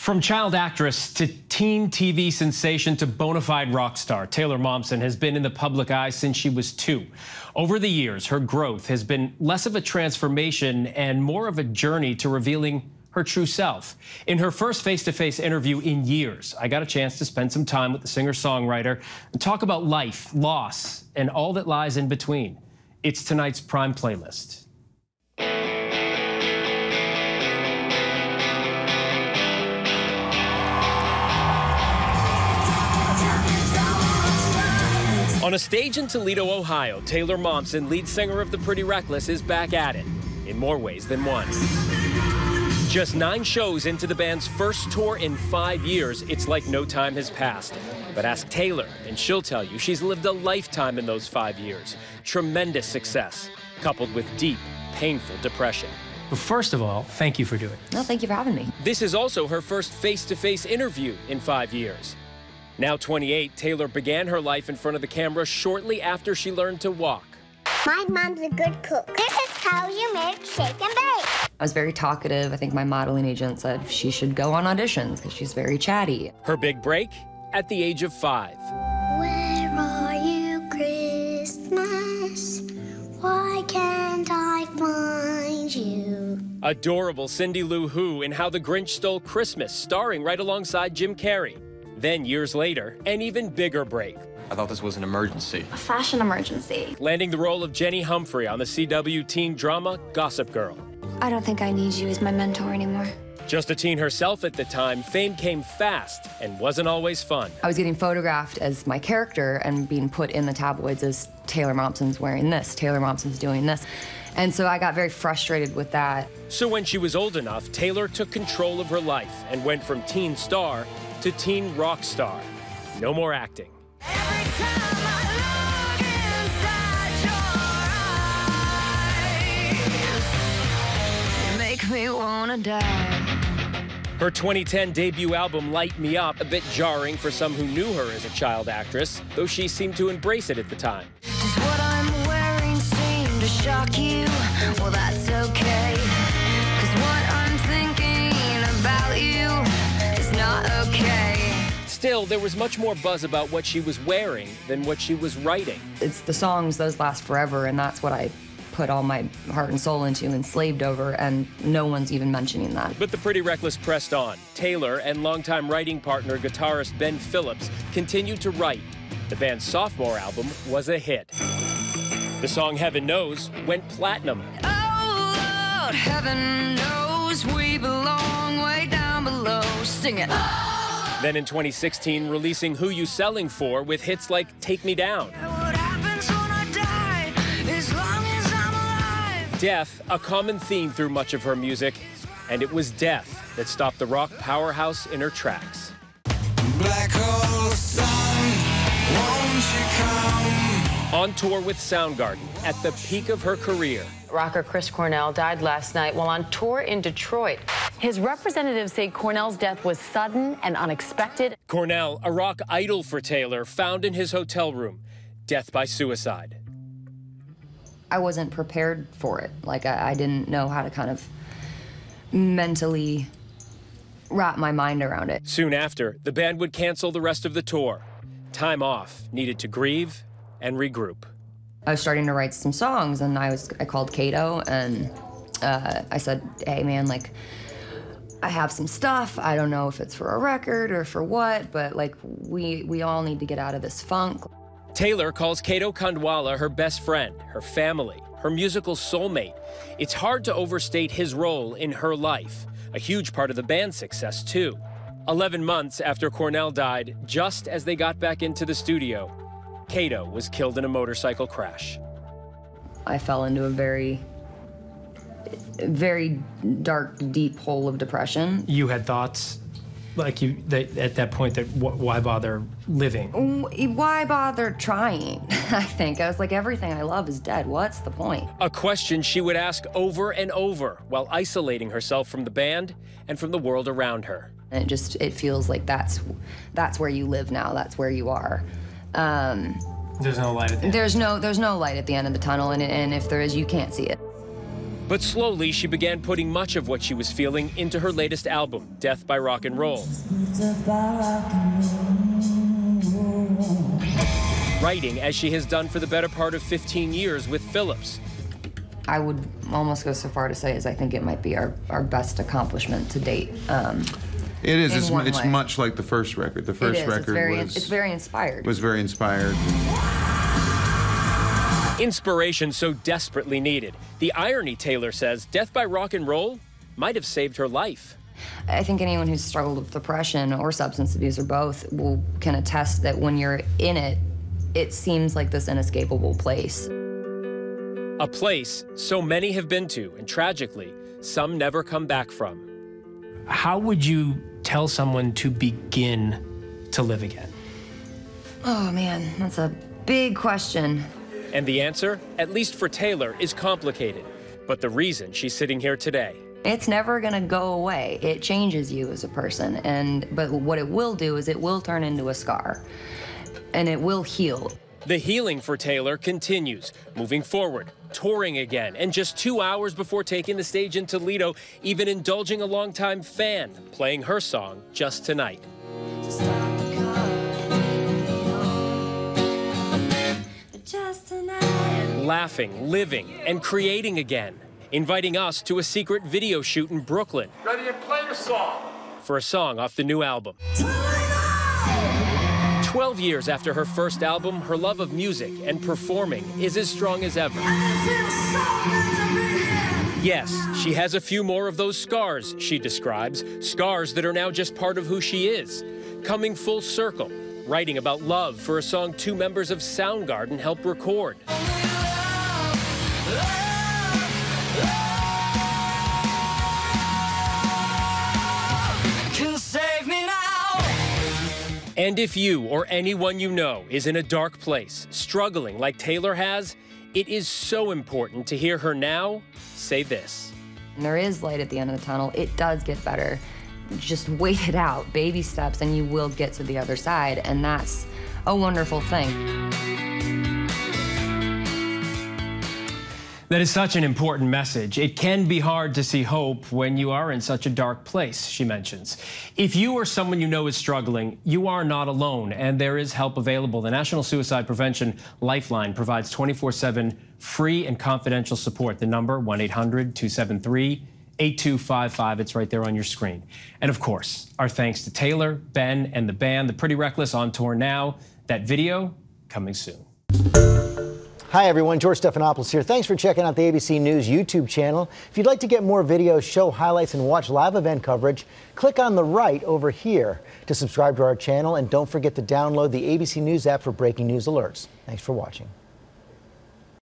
From child actress to teen TV sensation to bona fide rock star, Taylor Momsen has been in the public eye since she was 2. Over the years, her growth has been less of a transformation and more of a journey to revealing her true self. In her first face-to-face interview in years, I got a chance to spend some time with the singer-songwriter and talk about life, loss, and all that lies in between. It's tonight's Prime Playlist. On a stage in Toledo, Ohio, Taylor Momsen, lead singer of The Pretty Reckless, is back at it in more ways than one. Just 9 shows into the band's first tour in 5 years, it's like no time has passed. But ask Taylor, and she'll tell you she's lived a lifetime in those 5 years. Tremendous success, coupled with deep, painful depression. Well, first of all, thank you for doing this. No, thank you for having me. This is also her first face-to-face interview in 5 years. Now 28, Taylor began her life in front of the camera shortly after she learned to walk. My mom's a good cook. This is how you make shake and bake. I was very talkative. I think my modeling agent said she should go on auditions because she's very chatty. Her big break at the age of 5. Where are you, Christmas? Why can't I find you? Adorable Cindy Lou Who in How the Grinch Stole Christmas, starring right alongside Jim Carrey. Then, years later, an even bigger break. I thought this was an emergency. A fashion emergency. Landing the role of Jenny Humphrey on the CW teen drama Gossip Girl. I don't think I need you as my mentor anymore. Just a teen herself at the time, fame came fast and wasn't always fun. I was getting photographed as my character and being put in the tabloids as Taylor Momsen's wearing this, Taylor Momsen's doing this. And so I got very frustrated with that. So when she was old enough, Taylor took control of her life and went from teen star to teen rock star. No more acting. Every time I look inside your eyes, you make me wanna die. Her 2010 debut album, Light Me Up, a bit jarring for some who knew her as a child actress, though she seemed to embrace it at the time. Does what I'm wearing seem to shock you? Well, that's okay, 'cause what I'm thinking about you. Still, there was much more buzz about what she was wearing than what she was writing. It's the songs, those last forever, and that's what I put all my heart and soul into and slaved over, and no one's even mentioning that. But The Pretty Reckless pressed on. Taylor and longtime writing partner, guitarist Ben Phillips, continued to write. The band's sophomore album was a hit. The song Heaven Knows went platinum. Oh, Lord, heaven knows we belong way down below. Sing it. Oh. Then in 2016, releasing Who You Selling For with hits like Take Me Down. What happens when I die, as long as I'm alive. Death, a common theme through much of her music, and it was death that stopped the rock powerhouse in her tracks. Black hole sun, won't you come? On tour with Soundgarden at the peak of her career. Rocker Chris Cornell died last night while on tour in Detroit. His representatives say Cornell's death was sudden and unexpected. Cornell, a rock idol for Taylor, found in his hotel room, death by suicide. I wasn't prepared for it. Like, I didn't know how to kind of mentally wrap my mind around it. Soon after, the band would cancel the rest of the tour. Time off, needed to grieve and regroup. I was starting to write some songs, and I called Kato, and I said, hey, man, like, I have some stuff. I don't know if it's for a record or for what, but like we all need to get out of this funk. Taylor calls Kato Kandwala her best friend, her family, her musical soulmate. It's hard to overstate his role in her life, a huge part of the band's success too. 11 months after Cornell died, just as they got back into the studio, Kato was killed in a motorcycle crash. I fell into a very dark, deep hole of depression. You had thoughts, like at that point, that why bother living? Why bother trying, I think. I was like, everything I love is dead. What's the point? A question she would ask over and over while isolating herself from the band and from the world around her. And it feels like that's where you live now. That's where you are. There's no light at the end. There's no light at the end of the tunnel, and if there is, you can't see it. But slowly, she began putting much of what she was feeling into her latest album, Death by Rock and Roll. Writing as she has done for the better part of 15 years with Phillips. I would almost go so far to say is I think it might be our best accomplishment to date. It is. It's much like the first record. The first record it's very inspired. Was very inspired. Inspiration so desperately needed. The irony, Taylor says, Death by Rock and Roll might have saved her life. I think anyone who's struggled with depression or substance abuse or both can attest that when you're in it, it seems like this inescapable place. A place so many have been to, and tragically, some never come back from. How would you tell someone to begin to live again? Oh, man, that's a big question. And the answer, at least for Taylor, is complicated. But the reason she's sitting here today. It's never gonna go away. It changes you as a person. But what it will do is it will turn into a scar. And it will heal. The healing for Taylor continues, moving forward, touring again, and just 2 hours before taking the stage in Toledo, even indulging a longtime fan, playing her song, Just Tonight. Just tonight. Laughing, living, and creating again, inviting us to a secret video shoot in Brooklyn. Ready to play the song? For a song off the new album. 12 years after her first album, her love of music and performing is as strong as ever. So yes, she has a few more of those scars she describes, scars that are now just part of who she is. Coming full circle, writing about love for a song 2 members of Soundgarden helped record. And if you or anyone you know is in a dark place, struggling like Taylor has, it is so important to hear her now say this. There is light at the end of the tunnel. It does get better. Just wait it out, baby steps, and you will get to the other side, and that's a wonderful thing. That is such an important message. It can be hard to see hope when you are in such a dark place, she mentions. If you or someone you know is struggling, you are not alone, and there is help available. The National Suicide Prevention Lifeline provides 24/7 free and confidential support. The number, 1-800-273-8255. It's right there on your screen. And of course, our thanks to Taylor, Ben, and the band, The Pretty Reckless, on tour now. That video coming soon. Hi everyone, George Stephanopoulos here. Thanks for checking out the ABC News YouTube channel. If you'd like to get more videos, show highlights, and watch live event coverage, click on the right over here to subscribe to our channel, and don't forget to download the ABC News app for breaking news alerts. Thanks for watching.